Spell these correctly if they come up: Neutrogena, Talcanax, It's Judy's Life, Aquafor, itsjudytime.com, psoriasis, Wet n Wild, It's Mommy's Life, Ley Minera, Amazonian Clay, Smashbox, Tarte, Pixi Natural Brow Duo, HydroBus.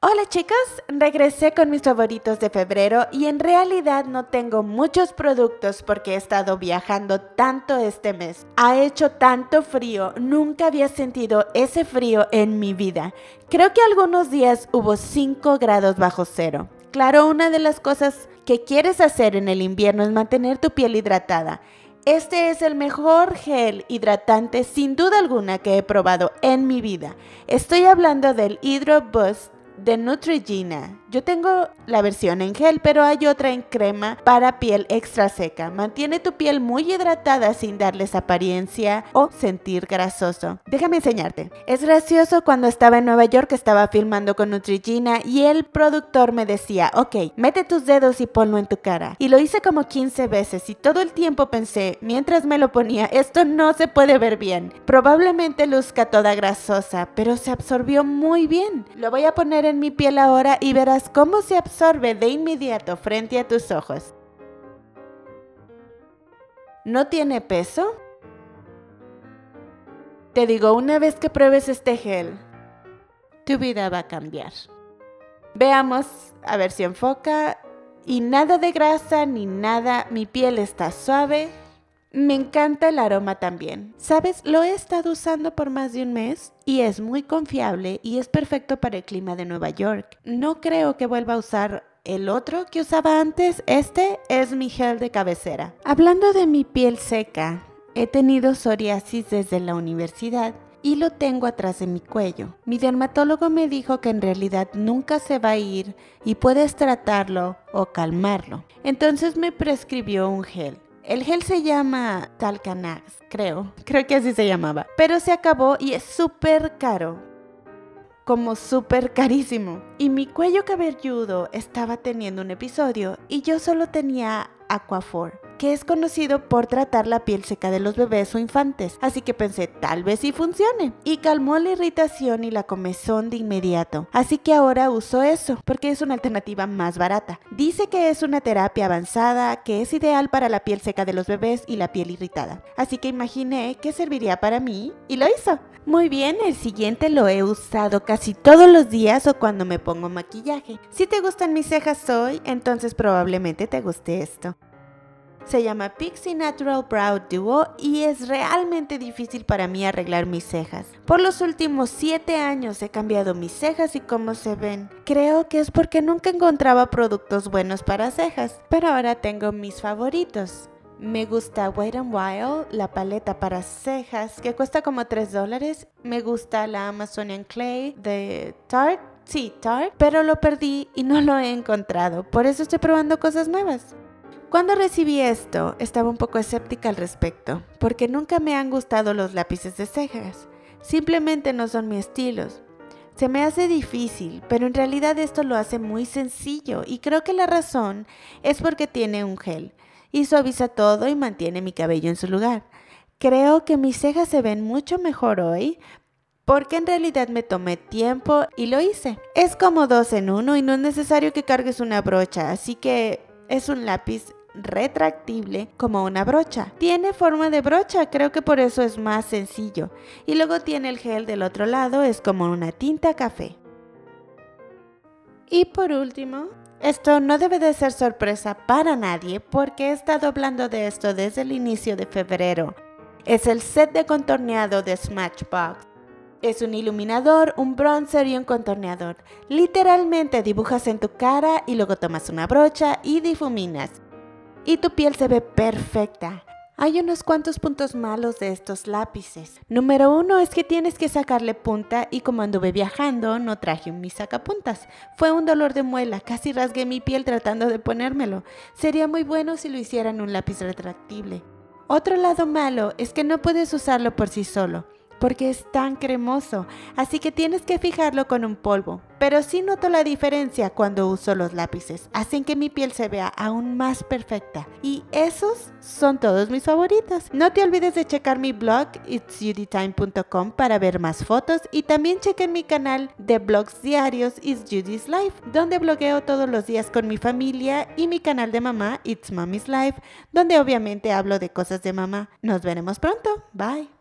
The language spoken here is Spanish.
Hola chicos, regresé con mis favoritos de febrero y en realidad no tengo muchos productos porque he estado viajando tanto este mes. Ha hecho tanto frío, nunca había sentido ese frío en mi vida. Creo que algunos días hubo 5 grados bajo cero. Claro, una de las cosas que quieres hacer en el invierno es mantener tu piel hidratada. Este es el mejor gel hidratante sin duda alguna que he probado en mi vida. Estoy hablando del HydroBus de Neutrogena. Yo tengo la versión en gel, pero hay otra en crema para piel extra seca. Mantiene tu piel muy hidratada sin darles apariencia o sentir grasoso. Déjame enseñarte. Es gracioso, cuando estaba en Nueva York estaba filmando con Neutrogena y el productor me decía, ok, mete tus dedos y ponlo en tu cara. Y lo hice como 15 veces y todo el tiempo pensé, mientras me lo ponía, esto no se puede ver bien. Probablemente luzca toda grasosa, pero se absorbió muy bien. Lo voy a poner en mi piel ahora y verás cómo se absorbe de inmediato frente a tus ojos. ¿No tiene peso? Te digo, una vez que pruebes este gel, tu vida va a cambiar. Veamos, a ver si enfoca. Y nada de grasa ni nada, mi piel está suave. Me encanta el aroma también. ¿Sabes? Lo he estado usando por más de un mes y es muy confiable y es perfecto para el clima de Nueva York. No creo que vuelva a usar el otro que usaba antes. Este es mi gel de cabecera. Hablando de mi piel seca, he tenido psoriasis desde la universidad y lo tengo atrás de mi cuello. Mi dermatólogo me dijo que en realidad nunca se va a ir y puedes tratarlo o calmarlo. Entonces me prescribió un gel. El gel se llama Talcanax, creo que así se llamaba, pero se acabó y es súper caro, como súper carísimo. Y mi cuello cabelludo estaba teniendo un episodio y yo solo tenía Aquafor, que es conocido por tratar la piel seca de los bebés o infantes, así que pensé, tal vez sí funcione. Y calmó la irritación y la comezón de inmediato, así que ahora uso eso, porque es una alternativa más barata. Dice que es una terapia avanzada, que es ideal para la piel seca de los bebés y la piel irritada, así que imaginé que serviría para mí y lo hizo. Muy bien, el siguiente lo he usado casi todos los días o cuando me pongo maquillaje. Si te gustan mis cejas hoy, entonces probablemente te guste esto. Se llama Pixi Natural Brow Duo y es realmente difícil para mí arreglar mis cejas. Por los últimos 7 años he cambiado mis cejas y cómo se ven. Creo que es porque nunca encontraba productos buenos para cejas, pero ahora tengo mis favoritos. Me gusta Wet n Wild, la paleta para cejas, que cuesta como $3. Me gusta la Amazonian Clay de Tarte, pero lo perdí y no lo he encontrado, por eso estoy probando cosas nuevas. Cuando recibí esto, estaba un poco escéptica al respecto, porque nunca me han gustado los lápices de cejas. Simplemente no son mi estilo. Se me hace difícil, pero en realidad esto lo hace muy sencillo y creo que la razón es porque tiene un gel y suaviza todo y mantiene mi cabello en su lugar. Creo que mis cejas se ven mucho mejor hoy, porque en realidad me tomé tiempo y lo hice. Es como 2 en 1 y no es necesario que cargues una brocha, así que es un lápiz retractible como una brocha. Tiene forma de brocha, creo que por eso es más sencillo. Y luego tiene el gel del otro lado, es como una tinta café. Y por último, esto no debe de ser sorpresa para nadie porque he estado hablando de esto desde el inicio de febrero. Es el set de contorneado de Smashbox. Es un iluminador, un bronzer y un contorneador. Literalmente dibujas en tu cara y luego tomas una brocha y difuminas. Y tu piel se ve perfecta. Hay unos cuantos puntos malos de estos lápices. Número 1 es que tienes que sacarle punta y como anduve viajando no traje mis sacapuntas. Fue un dolor de muela, casi rasgué mi piel tratando de ponérmelo. Sería muy bueno si lo hicieran un lápiz retractible. Otro lado malo es que no puedes usarlo por sí solo, porque es tan cremoso, así que tienes que fijarlo con un polvo. Pero sí noto la diferencia cuando uso los lápices, hacen que mi piel se vea aún más perfecta. Y esos son todos mis favoritos. No te olvides de checar mi blog itsjudytime.com para ver más fotos y también chequen mi canal de blogs diarios It's Judy's Life, donde blogueo todos los días con mi familia, y mi canal de mamá It's Mommy's Life, donde obviamente hablo de cosas de mamá. Nos veremos pronto, bye.